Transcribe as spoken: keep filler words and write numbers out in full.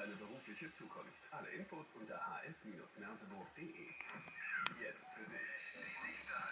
deine berufliche Zukunft. Alle Infos unter h s Bindestrich merseburg Punkt de. Jetzt für dich.